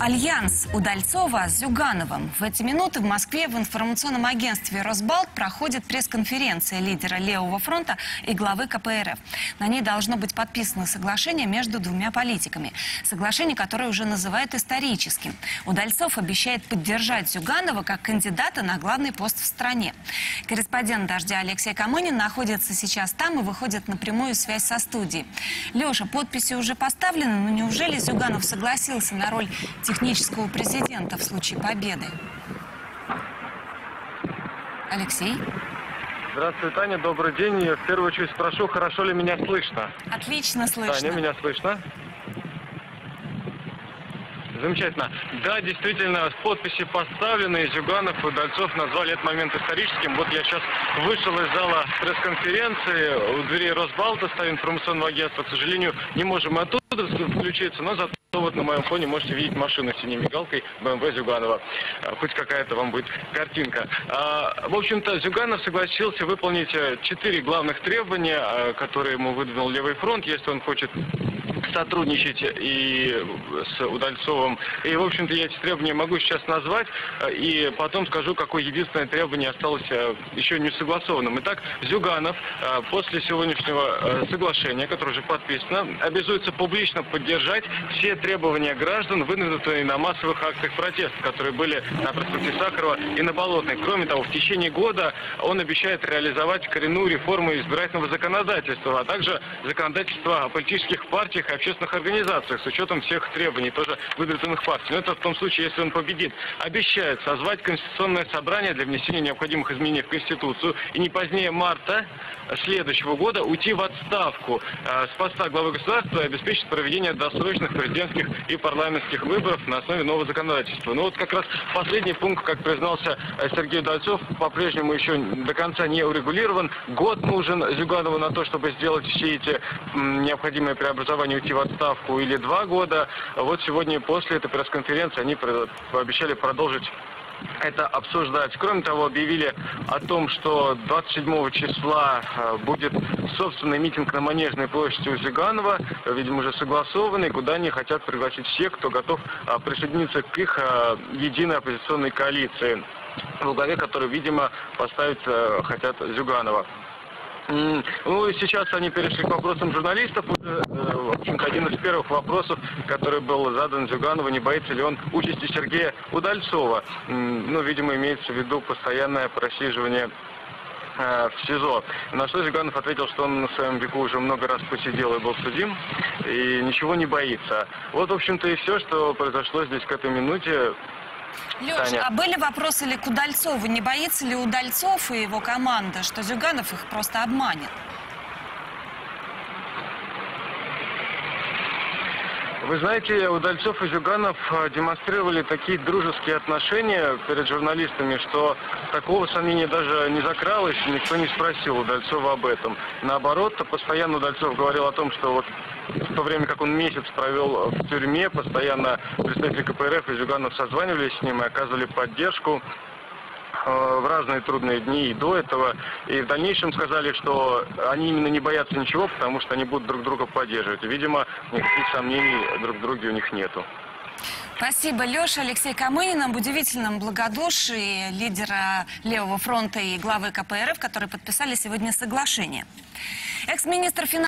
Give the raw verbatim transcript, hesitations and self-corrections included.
Альянс Удальцова с Зюгановым. В эти минуты в Москве в информационном агентстве «Росбалт» проходит пресс-конференция лидера Левого фронта и главы ка пэ эр эф. На ней должно быть подписано соглашение между двумя политиками. Соглашение, которое уже называют историческим. Удальцов обещает поддержать Зюганова как кандидата на главный пост в стране. Корреспондент «Дождя» Алексей Камонин находится сейчас там и выходит на прямую связь со студией. Леша, подписи уже поставлены, но неужели Зюганов согласился на роль технического президента в случае победы? Алексей? Здравствуй, Таня. Добрый день. Я в первую очередь спрошу, хорошо ли меня слышно? Отлично слышно. Таня, меня слышно? Замечательно. Да, действительно, подписи поставлены. Зюганов и Удальцов назвали этот момент историческим. Вот я сейчас вышел из зала пресс-конференции. У дверей Росбалта, стоит информационного агентства. К сожалению, не можем оттуда включиться, но зато вот на моем фоне можете видеть машину с синей мигалкой бэ эм вэ Зюганова. Хоть какая-то вам будет картинка. В общем-то, Зюганов согласился выполнить четыре главных требования, которые ему выдвинул Левый фронт, если он хочет сотрудничать и с Удальцовым. И, в общем-то, я эти требования могу сейчас назвать, и потом скажу, какое единственное требование осталось еще не согласованным. Итак, Зюганов после сегодняшнего соглашения, которое уже подписано, обязуется публично поддержать все требования граждан, выдвинутые на массовых акциях протеста, которые были на проспекте Сахарова и на Болотной. Кроме того, в течение года он обещает реализовать коренную реформу избирательного законодательства, а также законодательства о политических партиях, общественных организациях с учетом всех требований, тоже выдвинутых партий. Но это в том случае, если он победит. Обещает созвать Конституционное собрание для внесения необходимых изменений в Конституцию и не позднее марта следующего года уйти в отставку э, с поста главы государства и обеспечить проведение досрочных президентских и парламентских выборов на основе нового законодательства. Ну вот как раз последний пункт, как признался Сергей Удальцов, по-прежнему еще до конца не урегулирован. Год нужен Зюганову на то, чтобы сделать все эти м, необходимые преобразования, в отставку, или два года. Вот сегодня после этой пресс-конференции они пообещали продолжить это обсуждать. Кроме того, объявили о том, что двадцать седьмого числа будет собственный митинг на Манежной площади у Зюганова, видимо, уже согласованный, куда они хотят пригласить всех, кто готов присоединиться к их единой оппозиционной коалиции, во главе которой, видимо, поставить хотят Зюганова. Ну и сейчас они перешли к вопросам журналистов. В общем-то, один из первых вопросов, который был задан Зюганову, не боится ли он участи Сергея Удальцова. Ну, видимо, имеется в виду постоянное просиживание в СИЗО. На что Зюганов ответил, что он на своем веку уже много раз посидел и был судим, и ничего не боится. Вот, в общем-то, и все, что произошло здесь к этой минуте. Леш, Таня, а были вопросы ли к Удальцову? Не боится ли Удальцов и его команда, что Зюганов их просто обманет? Вы знаете, Удальцов и Зюганов демонстрировали такие дружеские отношения перед журналистами, что такого сомнения даже не закралось, никто не спросил Удальцова об этом. Наоборот, постоянно Удальцов говорил о том, что вот в то время, как он месяц провел в тюрьме, постоянно представители ка пэ эр эф и Зюганов созванивались с ним и оказывали поддержку в разные трудные дни и до этого. И в дальнейшем сказали, что они именно не боятся ничего, потому что они будут друг друга поддерживать. И, видимо, никаких сомнений друг в друге у них нету. Спасибо, Леша. Алексей Камынин об удивительном благодушии лидера Левого фронта и главы ка пэ эр эф, которые подписали сегодня соглашение. Экс-министр финансов